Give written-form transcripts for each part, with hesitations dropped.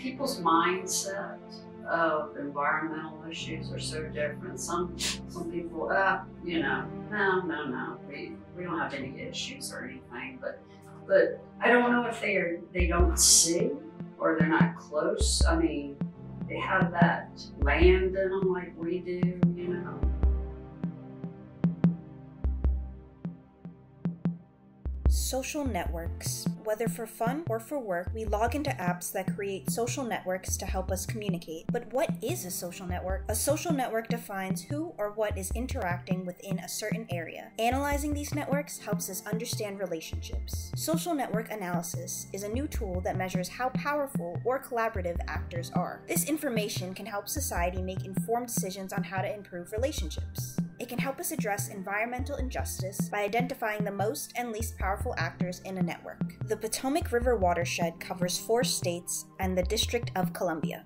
people's mindset of environmental issues are so different. Some people, you know, no, we don't have any issues or anything. But I don't know if they don't see or they're not close. I mean, they have that land in them like we do, you know. Social networks. Whether for fun or for work, we log into apps that create social networks to help us communicate. But what is a social network? A social network defines who or what is interacting within a certain area. Analyzing these networks helps us understand relationships. Social network analysis is a new tool that measures how powerful or collaborative actors are. This information can help society make informed decisions on how to improve relationships. It can help us address environmental injustice by identifying the most and least powerful actors in a network. The Potomac River watershed covers 4 states and the District of Columbia.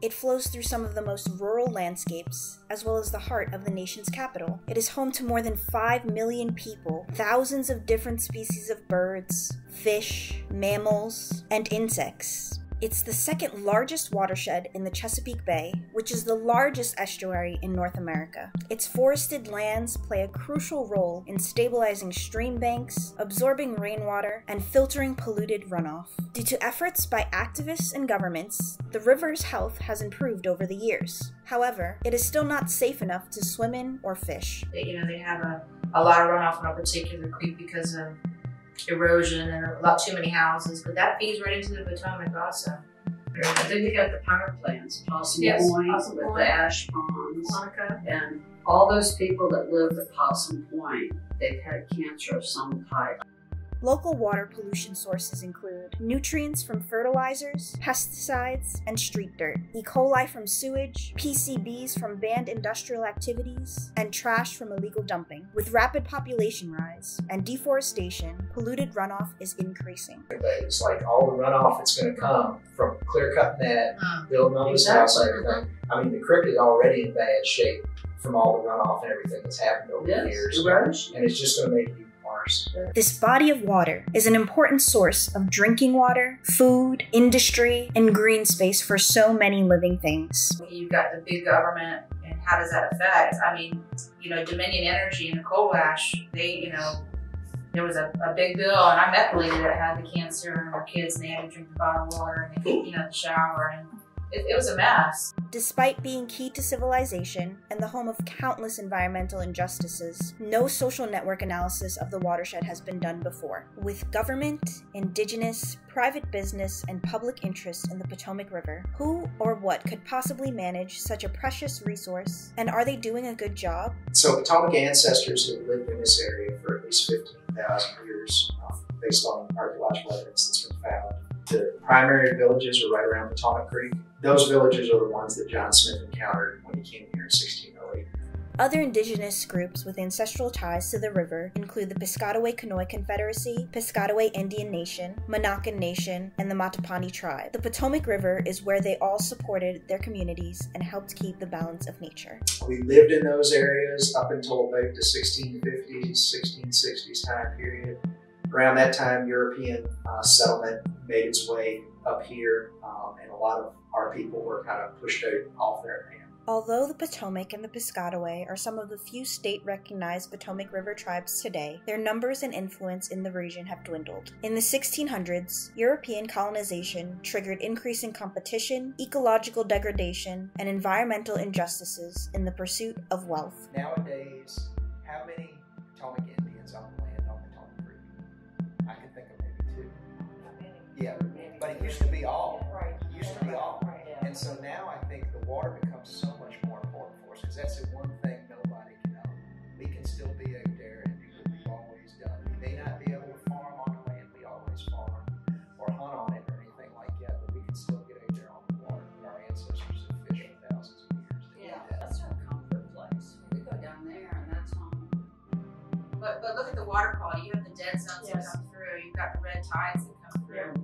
It flows through some of the most rural landscapes, as well as the heart of the nation's capital. It is home to more than 5 million people, thousands of different species of birds, fish, mammals, and insects. It's the second largest watershed in the Chesapeake Bay, which is the largest estuary in North America. Its forested lands play a crucial role in stabilizing stream banks, absorbing rainwater, and filtering polluted runoff. Due to efforts by activists and governments, the river's health has improved over the years. However, it is still not safe enough to swim in or fish. You know, they have a lot of runoff in a particular creek because of erosion and a lot too many houses, but that feeds right into the Potomac also. And then you got the power plants, Possum Point, with the ash ponds, Monacan, and all those people that lived at Possum Point, they've had cancer of some type. Local water pollution sources include nutrients from fertilizers, pesticides, and street dirt, E. coli from sewage, PCBs from banned industrial activities, and trash from illegal dumping. With rapid population rise and deforestation, polluted runoff is increasing. It's like all the runoff that's going to come from clear-cutting that, building on this house and everything. I mean, the creek is already in bad shape from all the runoff and everything that's happened over the years, and it's just going to make it worse. This body of water is an important source of drinking water, food, industry, and green space for so many living things. You've got the big government, and how does that affect? I mean, you know, Dominion Energy and the coal ash, they, you know, there was a big bill, and I met the lady that had the cancer and her kids, and they had to drink the bottled water, and they, you know, the shower, and it was a mess. Despite being key to civilization and the home of countless environmental injustices, no social network analysis of the watershed has been done before. With government, indigenous, private business, and public interest in the Potomac River, who or what could possibly manage such a precious resource, and are they doing a good job? So Potomac ancestors have lived in this area for at least 15,000 years, based on archaeological evidence that's been found. The primary villages are right around Potomac Creek. Those villages are the ones that John Smith encountered when he came here in 1608. Other indigenous groups with ancestral ties to the river include the Piscataway-Conoy Confederacy, Piscataway Indian Nation, Monacan Nation, and the Mattaponi Tribe. The Potomac River is where they all supported their communities and helped keep the balance of nature. We lived in those areas up until about the 1650s, 1660s time period. Around that time, European settlement made its way up here, and a lot of our people were kind of pushed out off their land. Although the Potomac and the Piscataway are some of the few state-recognized Potomac River tribes today, their numbers and influence in the region have dwindled. In the 1600s, European colonization triggered increasing competition, ecological degradation, and environmental injustices in the pursuit of wealth. Nowadays, how many Potomac Indians on the land on the Potomac River? I can think of maybe 2. Yeah, but it used to be all. It used to be all. And so now I think the water becomes so much more important for us, because that's the one thing nobody can help. We can still be out there and do what we've always done. We may not be able to farm on the land we always farm or hunt on it or anything like that, but we can still get out there on the water. Our ancestors have fished for thousands of years. Yeah, that's our comfort place. We go down there and that's home. But look at the water quality. You have the dead zones that come through. You've got the red tides that come through.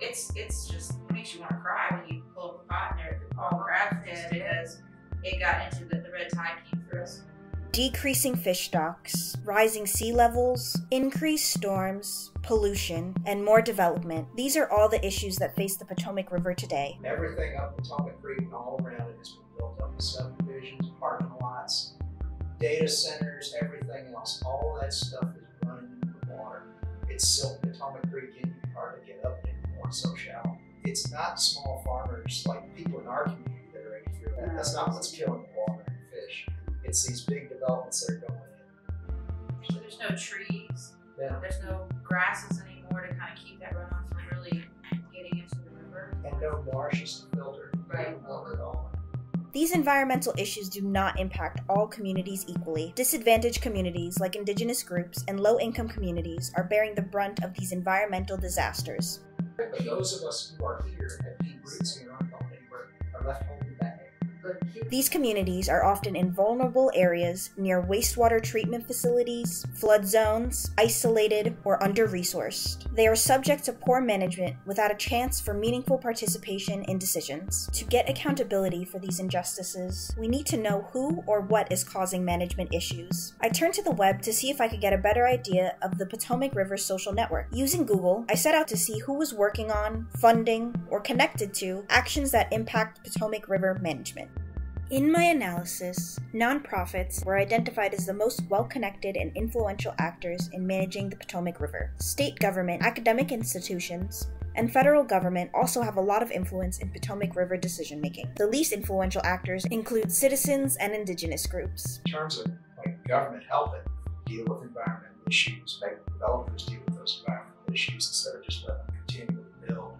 It's just, it makes you want to cry when you pull up the pot and they're all grabbed in because it got into the red tide came through us. decreasing fish stocks, rising sea levels, increased storms, pollution, and more development. These are all the issues that face the Potomac River today. Everything up Potomac Creek and all around it has been built up with subdivisions, parking lots, data centers, everything else. All that stuff is running into the water. It's silted Potomac Creek in your car to get up anymore, so shallow. It's not small farmers like people in our community that are interfering. That's not what's killing the water and fish. It's these big developments that are going in. So there's no trees, there's no grasses anymore to kind of keep that runoff from really getting into the river. And no marshes to filter, right? No water at all. These environmental issues do not impact all communities equally. Disadvantaged communities like indigenous groups and low-income communities are bearing the brunt of these environmental disasters. But those of us who are here have deep roots in our own neighborhood are left holding back. These communities are often in vulnerable areas near wastewater treatment facilities, flood zones, isolated, or under-resourced. They are subject to poor management without a chance for meaningful participation in decisions. To get accountability for these injustices, we need to know who or what is causing management issues. I turned to the web to see if I could get a better idea of the Potomac River social network. Using Google, I set out to see who was working on, funding, or connected to actions that impact Potomac River management. In my analysis, nonprofits were identified as the most well-connected and influential actors in managing the Potomac River. State government, academic institutions, and federal government also have a lot of influence in Potomac River decision-making. The least influential actors include citizens and indigenous groups. In terms of government helping deal with environmental issues, making developers deal with those environmental issues instead of just letting them continue to build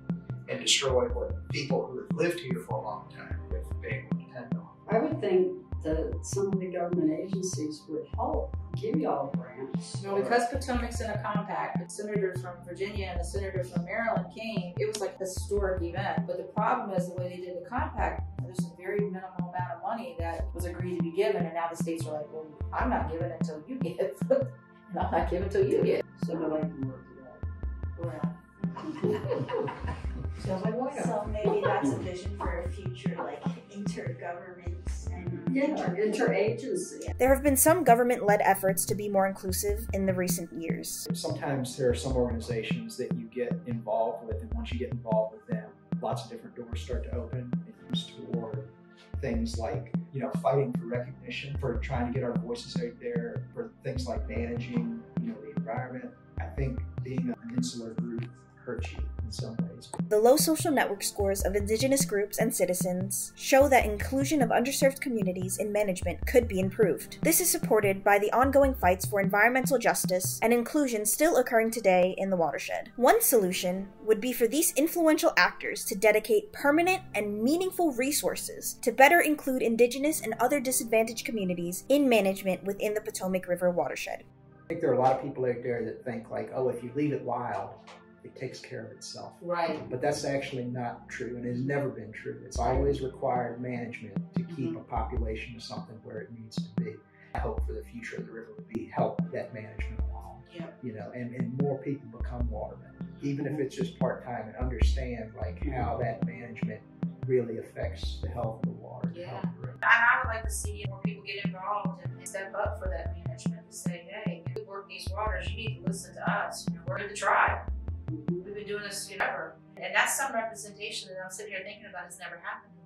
and destroy what people who have lived here for a long time have been able to depend on. I would think that some of the government agencies would help give y'all grants. Well, because Potomac's in a compact, the senator from Virginia and the senator from Maryland came, it was like a historic event. But the problem is the way they did the compact, there's a very minimal amount of money that was agreed to be given, and now the states are like, well, I'm not giving until you give. And I'm not giving until you give. So nobody can work it out. Well. So maybe that's a vision for a future, like intergovernments and interagency. There have been some government-led efforts to be more inclusive in the recent years. Sometimes there are some organizations that you get involved with, and once you get involved with them, lots of different doors start to open. It comes toward things like, you know, fighting for recognition, for trying to get our voices out there, for things like managing, you know, the environment. I think being an insular group hurts you in some ways. The low social network scores of indigenous groups and citizens show that inclusion of underserved communities in management could be improved. This is supported by the ongoing fights for environmental justice and inclusion still occurring today in the watershed. One solution would be for these influential actors to dedicate permanent and meaningful resources to better include indigenous and other disadvantaged communities in management within the Potomac River watershed. I think there are a lot of people out there that think like, oh, if you leave it wild, it takes care of itself. Right. But that's actually not true, and has never been true. It's always required management to keep a population to something where it needs to be. I hope for the future of the river would be help that management along. Yeah. You know, and more people become watermen, even if it's just part-time, and understand like how that management really affects the health of the water. Yeah. And I would like to see more people get involved and step up for that management to say, hey, we work these waters, you need to listen to us. We're the tribe. We've been doing this forever. And that's some representation that I'm sitting here thinking about has never happened.